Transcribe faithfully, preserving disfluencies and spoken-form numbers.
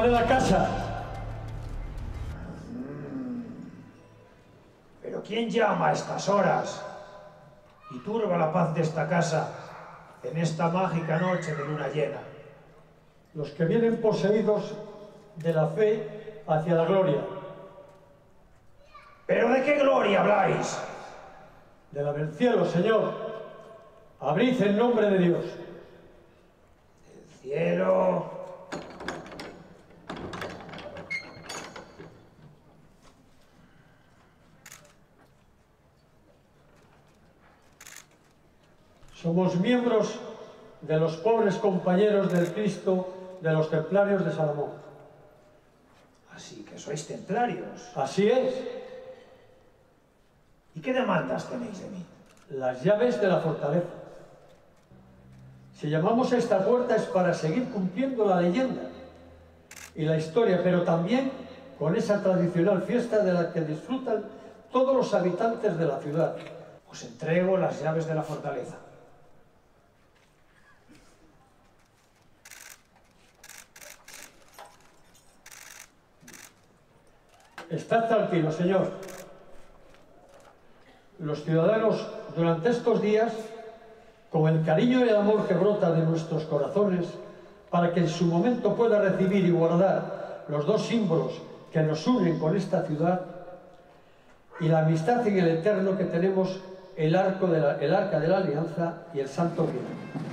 acabaré la casa. ¿Pero quién llama a estas horas y turba la paz de esta casa en esta mágica noche de luna llena? Los que vienen poseídos de la fe hacia la gloria. ¿Pero de qué gloria habláis? De la del cielo, Señor. Abrid el nombre de Dios. El cielo... Somos miembros de los pobres compañeros del Cristo de los templarios de Salomón. Así que sois templarios. Así es. ¿Y qué demandas tenéis de mí? Las llaves de la fortaleza. Si llamamos a esta puerta es para seguir cumpliendo la leyenda y la historia, pero también con esa tradicional fiesta de la que disfrutan todos los habitantes de la ciudad. Os entrego las llaves de la fortaleza. Estad tranquilo, señor. Los ciudadanos, durante estos días, con el cariño y el amor que brota de nuestros corazones, para que en su momento pueda recibir y guardar los dos símbolos que nos unen con esta ciudad y la amistad en el eterno que tenemos el, arco de la, el arca de la alianza y el santo grial.